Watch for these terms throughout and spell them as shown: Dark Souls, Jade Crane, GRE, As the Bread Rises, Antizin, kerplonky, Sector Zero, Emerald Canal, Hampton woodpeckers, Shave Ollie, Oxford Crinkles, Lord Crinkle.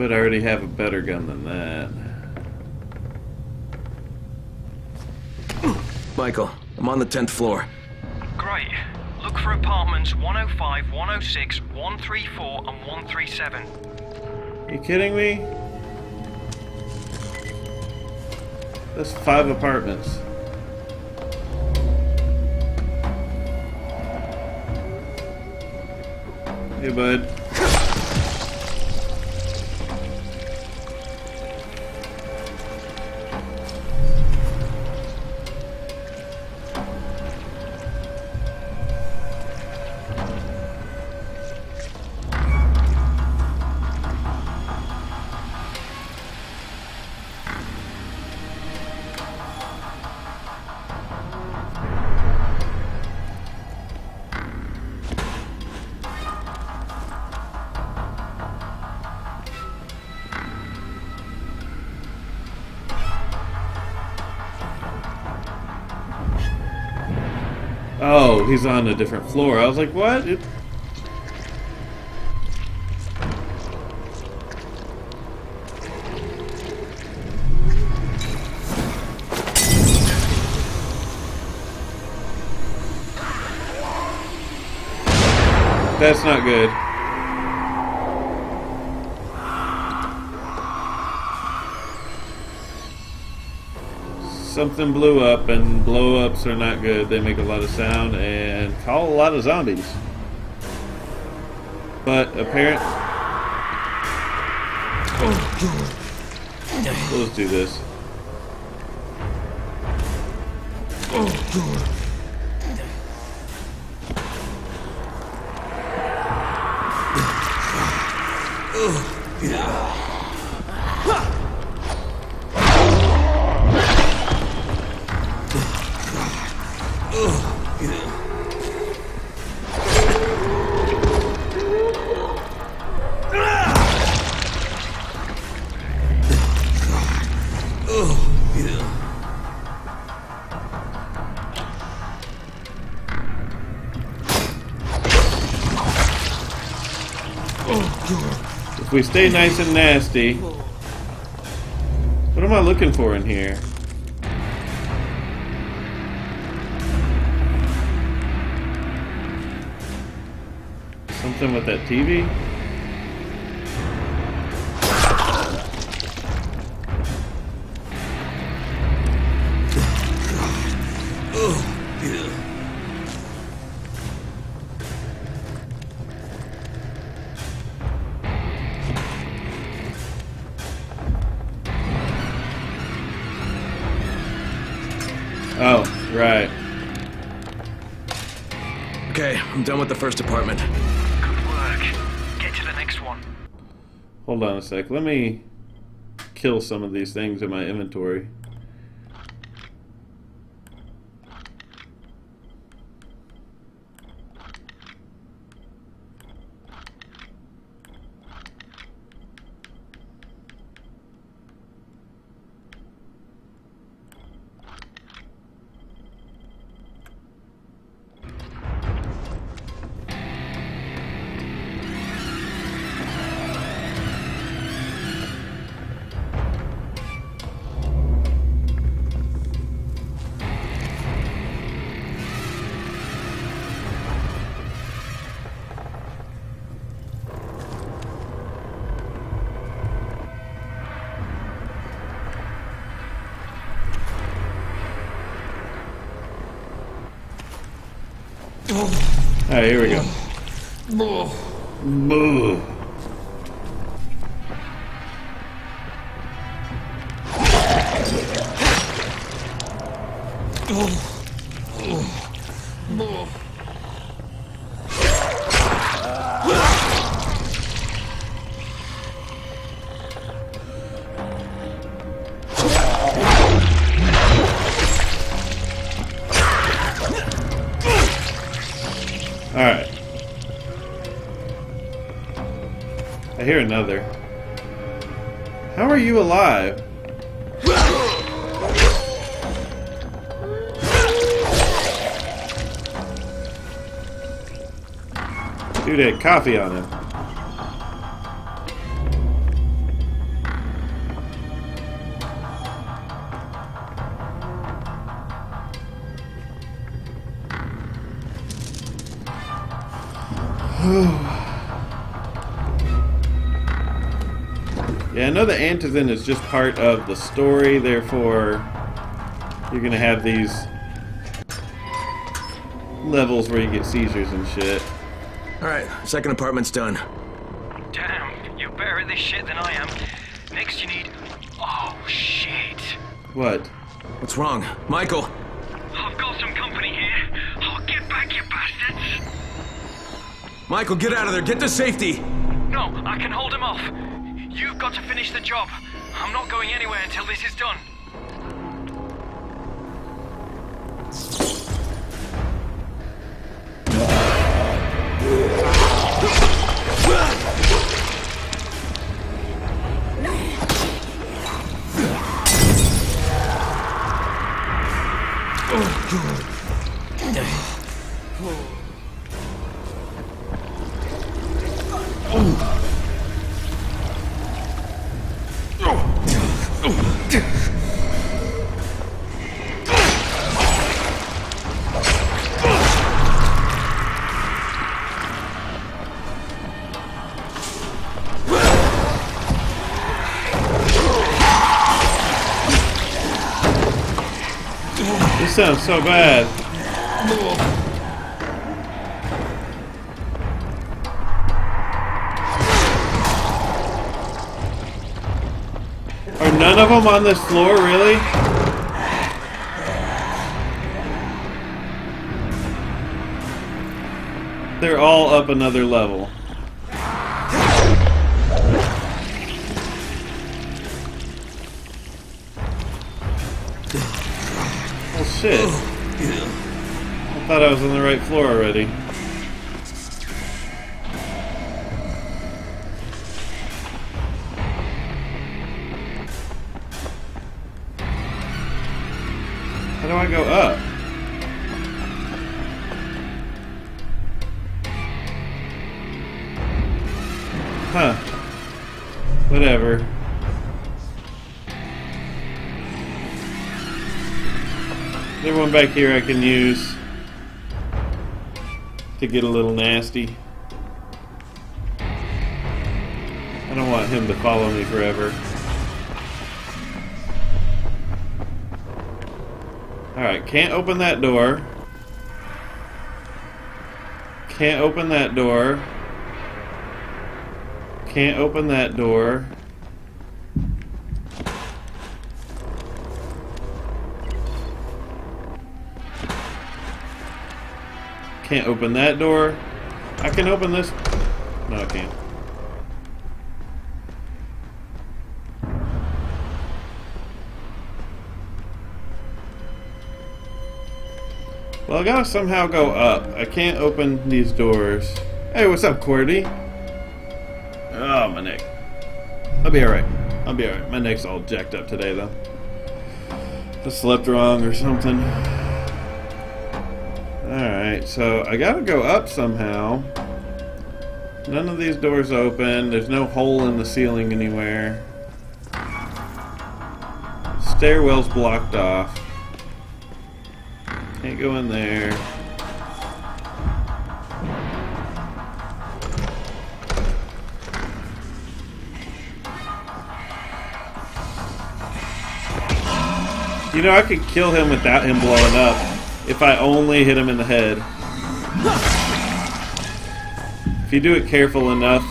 But I already have a better gun than that. Michael, I'm on the 10th floor. Great. Look for apartments 105, 106, 134, and 137. Are you kidding me? That's 5 apartments. Hey, bud. Oh, he's on a different floor. I was like, what? That's not good. Something blew up, and blow-ups are not good. They make a lot of sound and call a lot of zombies. But apparently... Oh. Let's do this. Oh. If we stay nice and nasty, what am I looking for in here? Something with that TV? Oh, right. Okay, I'm done with the first apartment. Good work. Get to the next one. Hold on a sec. Let me kill some of these things in my inventory. Alright, here we go. Boo. I hear another. How are you alive? Dude had coffee on him. Yeah, I know the Antizin is just part of the story, therefore you're gonna have these levels where you get seizures and shit. Alright, second apartment's done. Damn, you're better at this shit than I am. Next you need... Oh, shit. What? What's wrong? Michael! I've got some company here. I'll get back, you bastards! Michael, get out of there! Get to safety! No, I can hold him off. You've got to finish the job. I'm not going anywhere until this is done. This sounds so bad. Are none of them on this floor, really? They're all up another level. Shit. I thought I was on the right floor already. How do I go up? Huh. Whatever. There's one back here I can use to get a little nasty. I don't want him to follow me forever. Alright, can't open that door. Can't open that door. Can't open that door. Can't open that door. I can open this. No, I can't. Well, I gotta somehow go up. I can't open these doors. Hey, what's up, Qwerty? Oh, my neck. I'll be alright. I'll be alright. My neck's all jacked up today, though. I slept wrong or something. Alright, so I gotta go up somehow. None of these doors open. There's no hole in the ceiling anywhere. Stairwell's blocked off. Can't go in there. You know, I could kill him without him blowing up. If I only hit him in the head. If you do it careful enough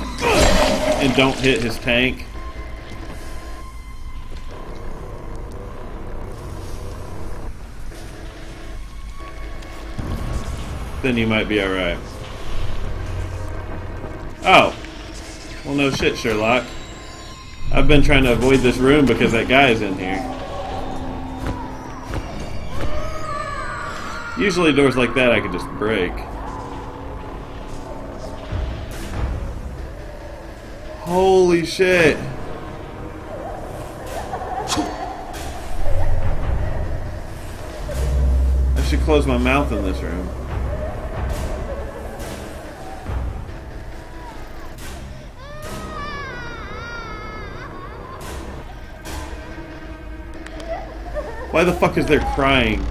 and don't hit his tank. Then you might be alright. Oh. Well, no shit, Sherlock. I've been trying to avoid this room because that guy is in here. Usually doors like that I could just break. Holy shit! I should close my mouth in this room. Why the fuck is there crying?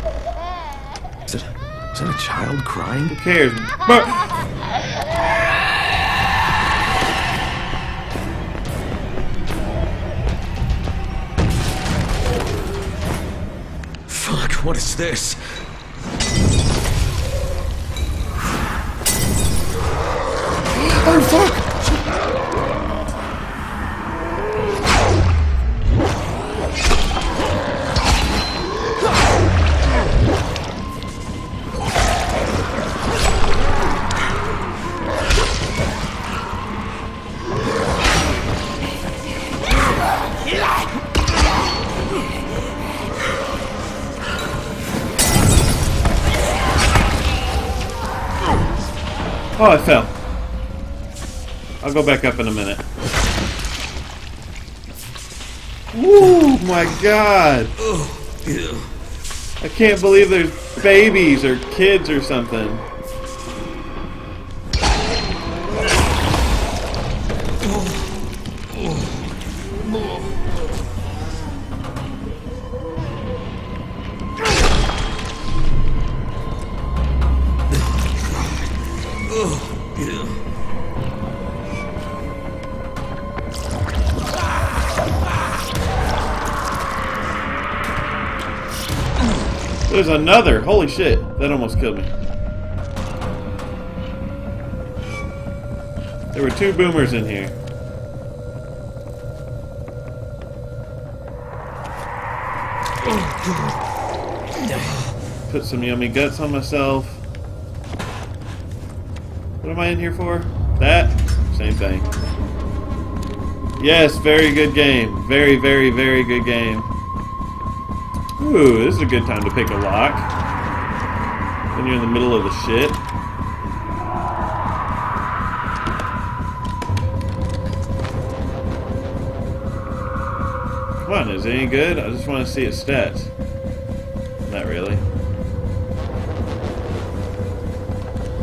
Is that a child crying? Who cares? What is this? Oh fuck! Oh, I fell. I'll go back up in a minute. Woo, my God. I can't believe there's babies or kids or something. There's another! Holy shit! That almost killed me. There were two boomers in here. Put some yummy guts on myself. What am I in here for? That? Same thing. Yes, very good game. Very, very, very good game. Ooh, this is a good time to pick a lock. When you're in the middle of the shit. Come on, is it any good? I just want to see its stats. Not really.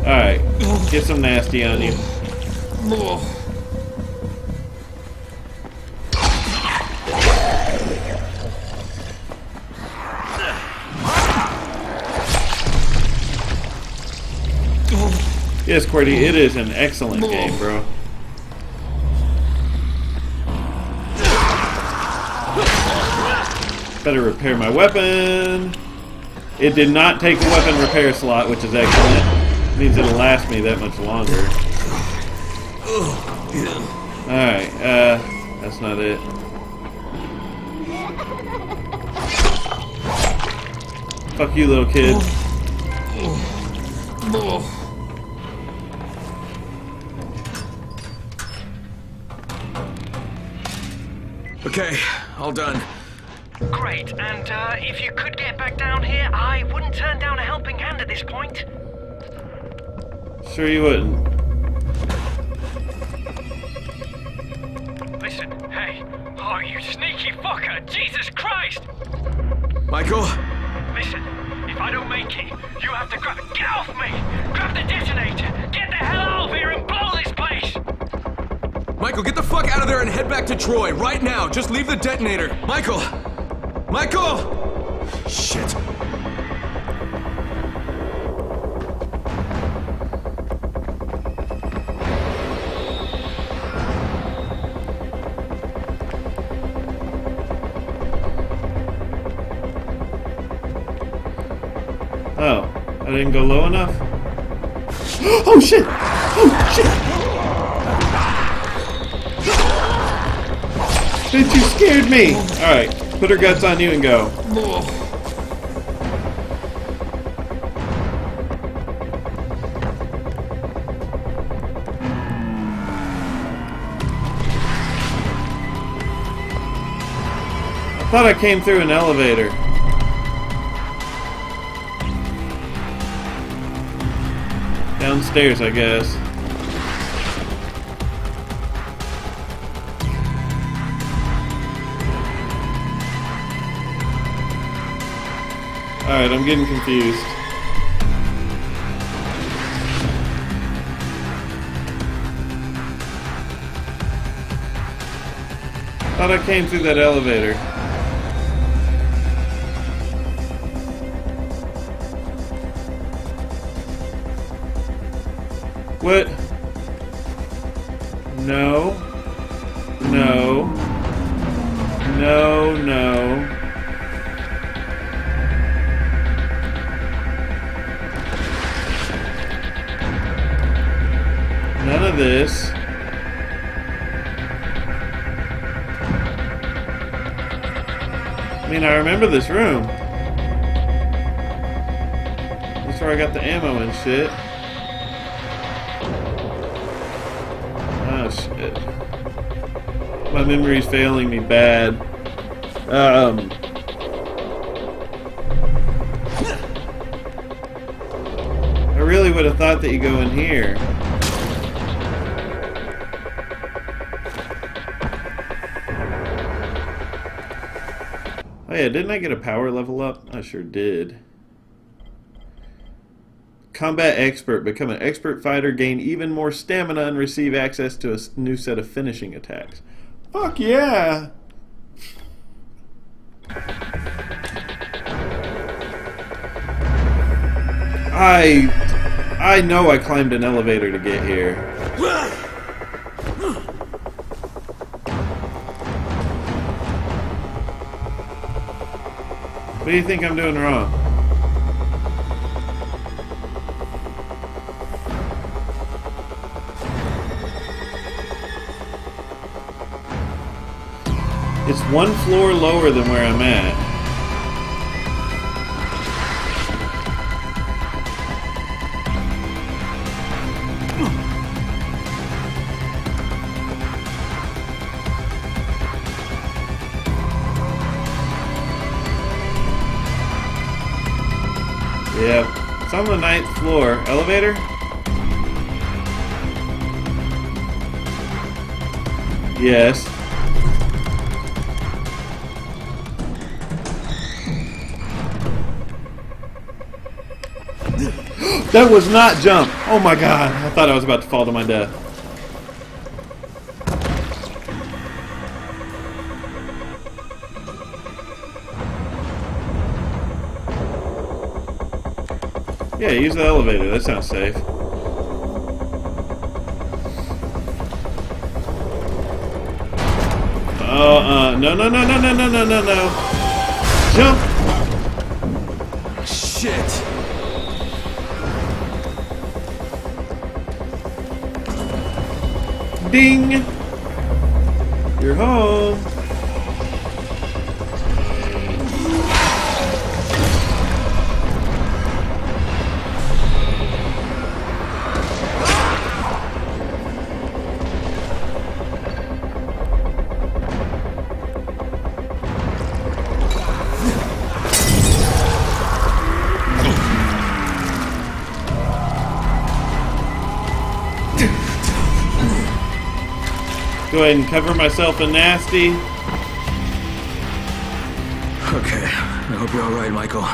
Alright, get some nasty on you. Yes, Qwerty, it is an excellent game, bro. Better repair my weapon. It did not take the weapon repair slot, which is excellent. It means it'll last me that much longer. Alright, that's not it. Fuck you, little kid. Okay, all done. Great, and if you could get back down here, I wouldn't turn down a helping hand at this point. Sure you wouldn't. Listen, hey, oh you sneaky fucker, Jesus Christ! Michael? Listen, if I don't make it, you have to get off me! Grab the detonator! Get the hell out of here and blow this place! Michael, get the fuck out of there and head back to Troy, right now! Just leave the detonator! Michael! Michael! Shit. Oh, I didn't go low enough? Oh shit! Oh shit! Bitch, you scared me! Alright, put her guts on you and go. I thought I came through an elevator. Downstairs, I guess. Alright, I'm getting confused. Thought I came through that elevator. What? No. No. No, no. this. I mean, I remember this room. That's where I got the ammo and shit. Oh, shit. My memory's failing me bad. I really would have thought that you go in here. Oh yeah, didn't I get a power level up? I sure did. Combat expert. Become an expert fighter, gain even more stamina, and receive access to a new set of finishing attacks. Fuck yeah! I know I climbed an elevator to get here. What do you think I'm doing wrong? It's one floor lower than where I'm at. Yep, it's on the 9th floor. Elevator? Yes. That was not jump! Oh my god, I thought I was about to fall to my death. Yeah, use the elevator, that sounds safe. Oh, no. Jump! Shit! Ding! You're home! Go ahead and cover myself in nasty. Okay, I hope you're all right, Michael.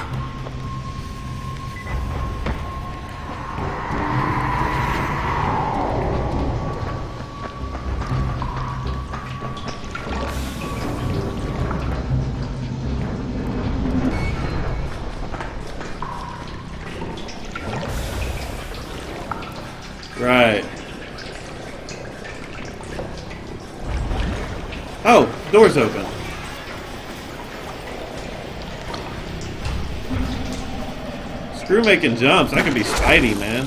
Door's open. Screw making jumps. I could be Spidey, man.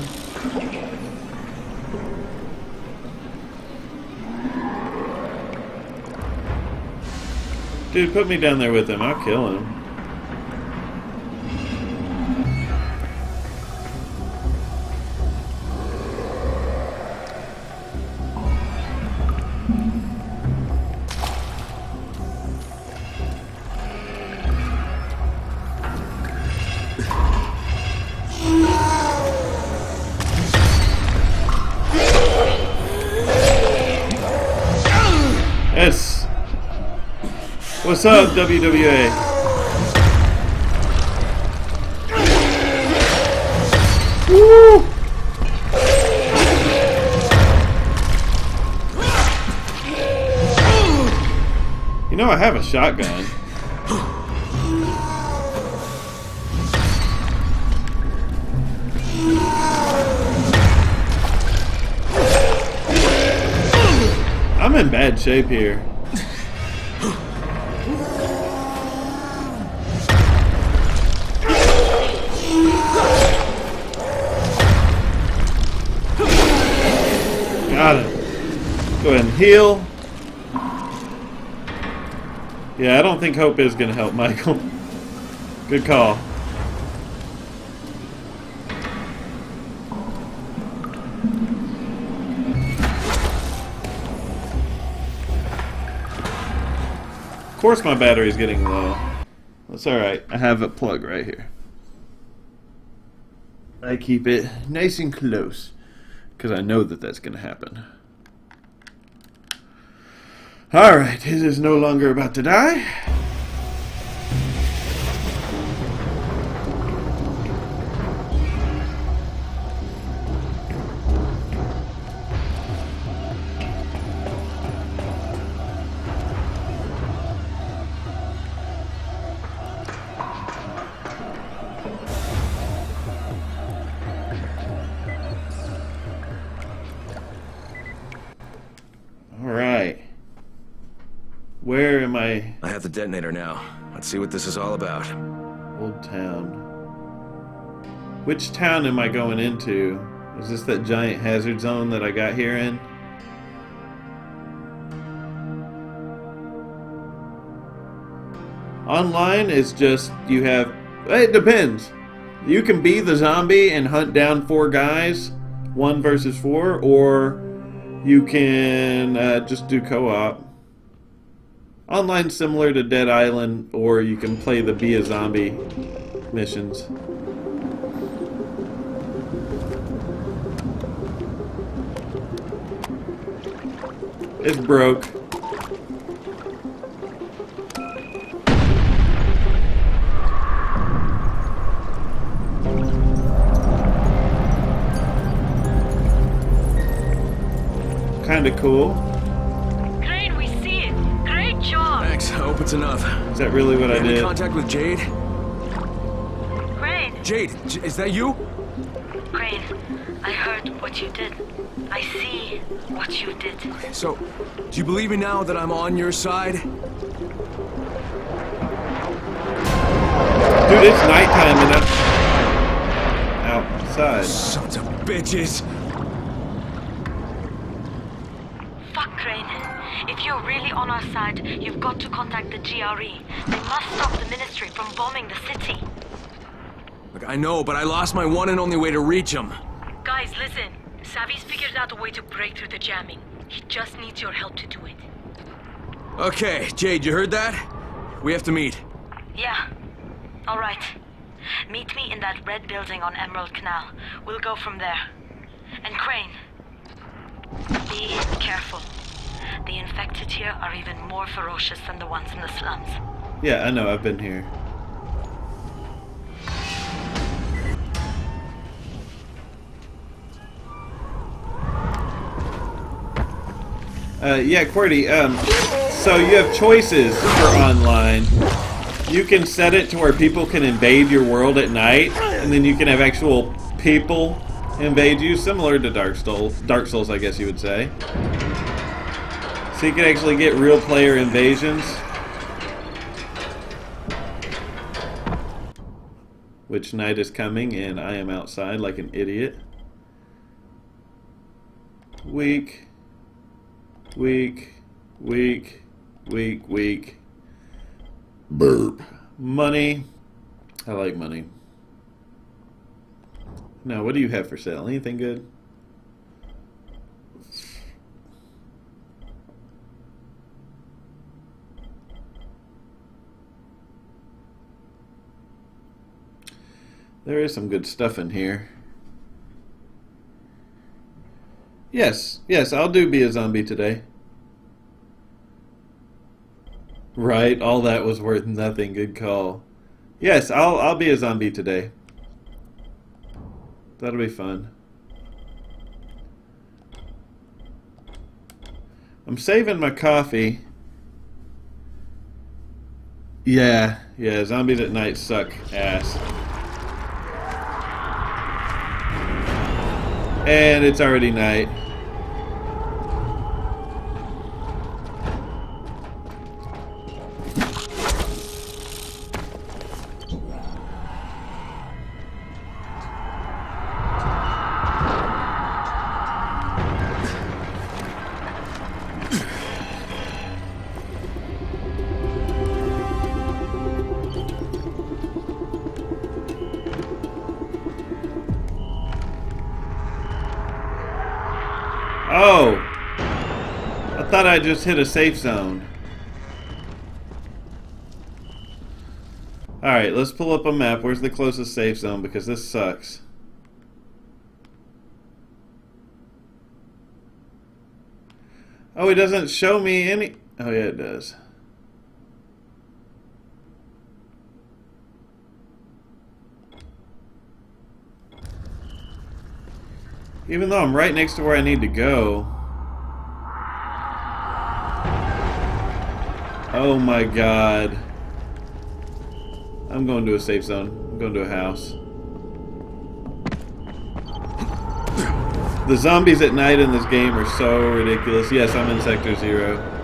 Dude, put me down there with him. I'll kill him. What's up, WWA? Woo! You know I have a shotgun. I'm in bad shape here. Got it. Go ahead and heal. Yeah, I don't think Hope is going to help Michael. Good call. Of course my battery's getting low. That's alright. I have a plug right here. I keep it nice and close, because I know that that's going to happen. Alright, it is no longer about to die. Where am I? I have the detonator now. Let's see what this is all about. Old town. Which town am I going into? Is this that giant hazard zone that I got here in? Online is just you have... It depends. You can be the zombie and hunt down 4 guys, 1 versus 4, or you can just do co-op. Online similar to Dead Island, or you can play the Be a Zombie missions. It's broke. Kinda cool. It's enough. Is that really what I did? Contact with Jade? Crane! Jade, is that you? Crane, I heard what you did. I see what you did. So, do you believe me now that I'm on your side? Dude, it's nighttime and I'm outside. Sons of bitches! If you're really on our side, you've got to contact the GRE. They must stop the Ministry from bombing the city. Look, I know, but I lost my one and only way to reach them. Guys, listen. Savi's figured out a way to break through the jamming. He just needs your help to do it. Okay, Jade, you heard that? We have to meet. Yeah. All right. Meet me in that red building on Emerald Canal. We'll go from there. And Crane, be careful. The infected here are even more ferocious than the ones in the slums. Yeah, I know. I've been here. Yeah, QWERTY, so you have choices for online. You can set it to where people can invade your world at night, and then you can have actual people invade you, similar to Dark Souls, I guess you would say. So you can actually get real player invasions, which night is coming and I am outside like an idiot. Weak, weak, weak, weak, weak. Burp. Money. I like money. Now, what do you have for sale? Anything good? There is some good stuff in here. Yes, yes, I'll do Be a Zombie today. Right, all that was worth nothing. Good call. Yes, I'll be a zombie today. That'll be fun. I'm saving my coffee. Yeah, zombies at night suck ass. And it's already night. thought I just hit a safe zone. Alright, let's pull up a map. Where's the closest safe zone? Because this sucks. Oh, it doesn't show me any... Oh, yeah, it does. Even though I'm right next to where I need to go. Oh my god. I'm going to a safe zone. I'm going to a house. The zombies at night in this game are so ridiculous. Yes, I'm in Sector Zero.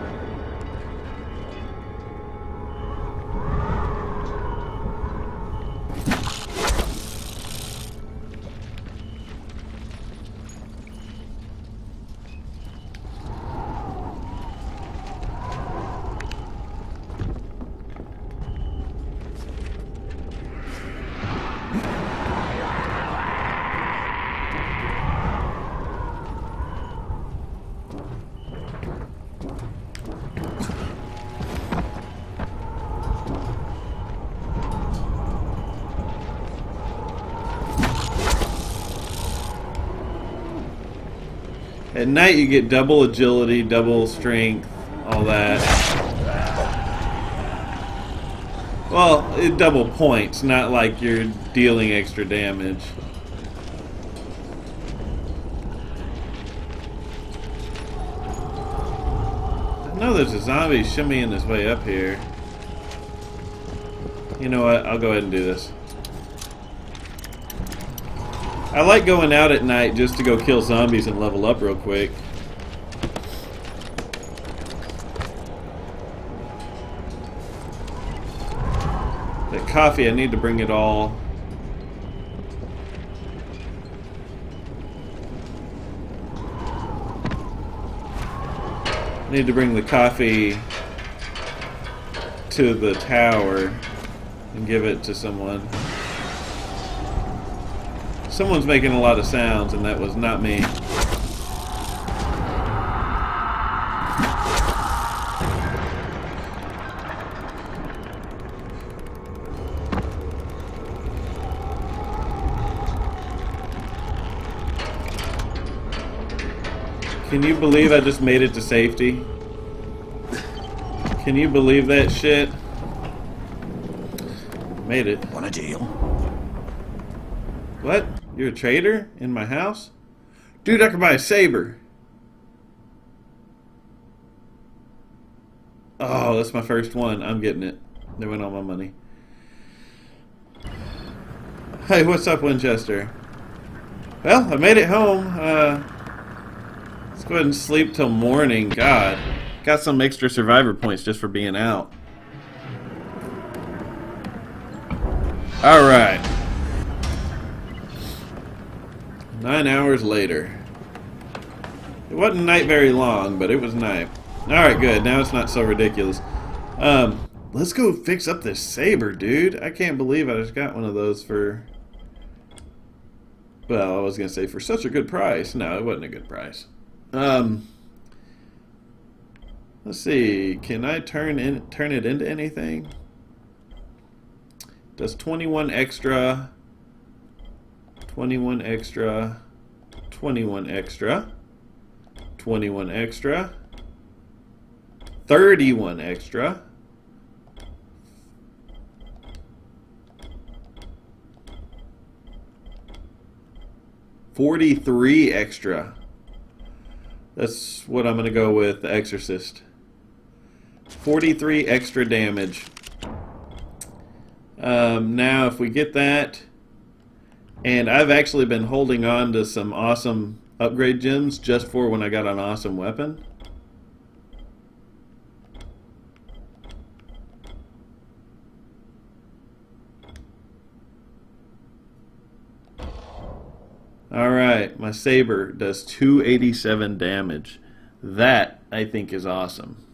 At night you get double agility, double strength, all that. Well, it double points, not like you're dealing extra damage. I know there's a zombie shimmying his way up here. You know what, I'll go ahead and do this. I like going out at night just to go kill zombies and level up real quick. That coffee, I need to bring it all. I need to bring the coffee to the tower and give it to someone. Someone's making a lot of sounds, and that was not me. Can you believe I just made it to safety? Can you believe that shit? Made it. Want a deal? What? You're a trader in my house? Dude, I can buy a saber. Oh, that's my first one. I'm getting it. They went all my money. Hey, what's up, Winchester? Well, I made it home. Let's go ahead and sleep till morning. God. Got some extra survivor points just for being out. Alright. 9 hours later. It wasn't night very long, but it was night. Alright, good. Now it's not so ridiculous. Let's go fix up this saber, dude. I can't believe I just got one of those for... Well, I was going to say for such a good price. No, it wasn't a good price. Let's see. Can I turn it into anything? Does 21 extra... 21 extra, 21 extra, 21 extra, 31 extra, 43 extra. That's what I'm going to go with, the Exorcist. 43 extra damage. Now, if we get that... And I've actually been holding on to some awesome upgrade gems just for when I got an awesome weapon. Alright, my saber does 287 damage. That, I think, is awesome.